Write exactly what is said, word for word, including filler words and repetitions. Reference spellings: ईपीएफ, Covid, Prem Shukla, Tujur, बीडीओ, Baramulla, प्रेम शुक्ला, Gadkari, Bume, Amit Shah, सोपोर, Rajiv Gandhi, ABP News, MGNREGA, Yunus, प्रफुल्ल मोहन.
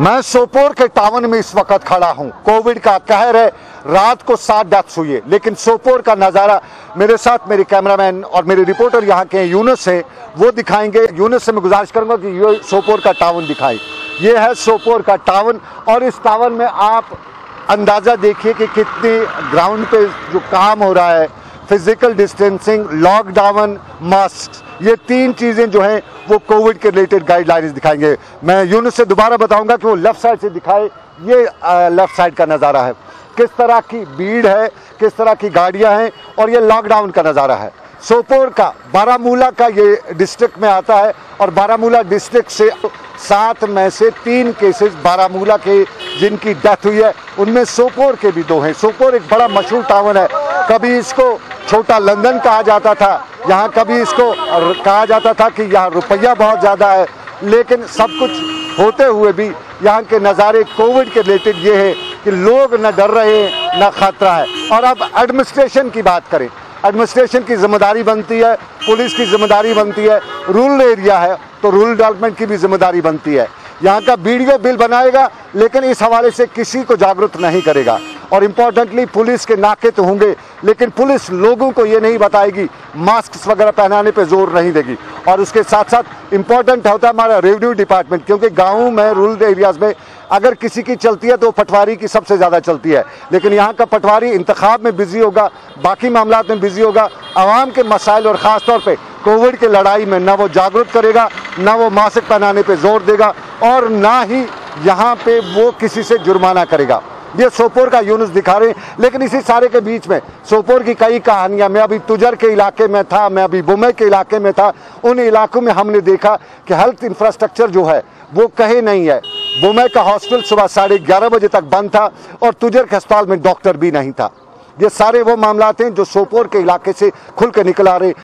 मैं सोपोर के टावन में इस वक्त खड़ा हूं। कोविड का कहर है, रात को सात डेथ्स हुई है, लेकिन सोपोर का नज़ारा मेरे साथ मेरे कैमरामैन और मेरे रिपोर्टर यहाँ के यूनुस हैं, वो दिखाएंगे। यूनुस से मैं गुजारिश करूंगा कि ये सोपोर का टावन दिखाएं। ये है सोपोर का टावन और इस टावन में आप अंदाज़ा देखिए कि कितनी ग्राउंड पे जो काम हो रहा है, फिजिकल डिस्टेंसिंग, लॉकडाउन, मास्क, ये तीन चीज़ें जो हैं वो कोविड के रिलेटेड गाइडलाइंस दिखाएंगे। मैं यूनुस से दोबारा बताऊंगा कि वो लेफ़्ट साइड से दिखाए। ये लेफ़्ट साइड का नज़ारा है, किस तरह की भीड़ है, किस तरह की गाड़ियां हैं, और ये लॉकडाउन का नज़ारा है। सोपोर का बारामूला का ये डिस्ट्रिक्ट में आता है और बारामूला डिस्ट्रिक्ट से सात में से तीन केसेस बारामूला के जिनकी डेथ हुई है, उनमें सोपोर के भी दो हैं। सोपोर एक बड़ा मशहूर टाउन है, कभी इसको छोटा लंदन कहा जाता था, यहाँ कभी इसको कहा जाता था कि यहाँ रुपया बहुत ज़्यादा है, लेकिन सब कुछ होते हुए भी यहाँ के नज़ारे कोविड के रिलेटेड ये है कि लोग न डर रहे हैं, न खतरा है। और अब एडमिनिस्ट्रेशन की बात करें, एडमिनिस्ट्रेशन की जिम्मेदारी बनती है, पुलिस की जिम्मेदारी बनती है, रूरल एरिया है तो रूरल डेवलपमेंट की भी जिम्मेदारी बनती है। यहाँ का बीडीओ बिल बनाएगा लेकिन इस हवाले से किसी को जागरूक नहीं करेगा, और इम्पोर्टेंटली पुलिस के नाके तो होंगे लेकिन पुलिस लोगों को ये नहीं बताएगी, मास्क वगैरह पहनाने पे जोर नहीं देगी। और उसके साथ साथ इम्पोर्टेंट होता है हमारा रेवेन्यू डिपार्टमेंट, क्योंकि गाँव में रूरल एरियाज़ में अगर किसी की चलती है तो पटवारी की सबसे ज़्यादा चलती है, लेकिन यहाँ का पटवारी इंतखाब में बिजी होगा, बाकी मामलों में बिजी होगा, आवाम के मसाइल और ख़ास तौर पर कोविड के लड़ाई में ना वो जागरूक करेगा, ना वो मास्क पहनाने पे जोर देगा, और ना ही यहाँ पे वो किसी से जुर्माना करेगा। ये सोपोर का यूनुस दिखा रहे हैं, लेकिन इसी सारे के बीच में सोपोर की कई कहानियाँ, मैं अभी तुजर के इलाके में था, मैं अभी बुमे के इलाके में था, उन इलाकों में हमने देखा कि हेल्थ इंफ्रास्ट्रक्चर जो है वो कहीं नहीं है। बुमे का हॉस्पिटल सुबह साढ़े ग्यारह बजे तक बंद था और तुजर के अस्पताल में डॉक्टर भी नहीं था। ये सारे वो मामलात हैं जो सोपोर के इलाके से खुल के निकल आ रहे।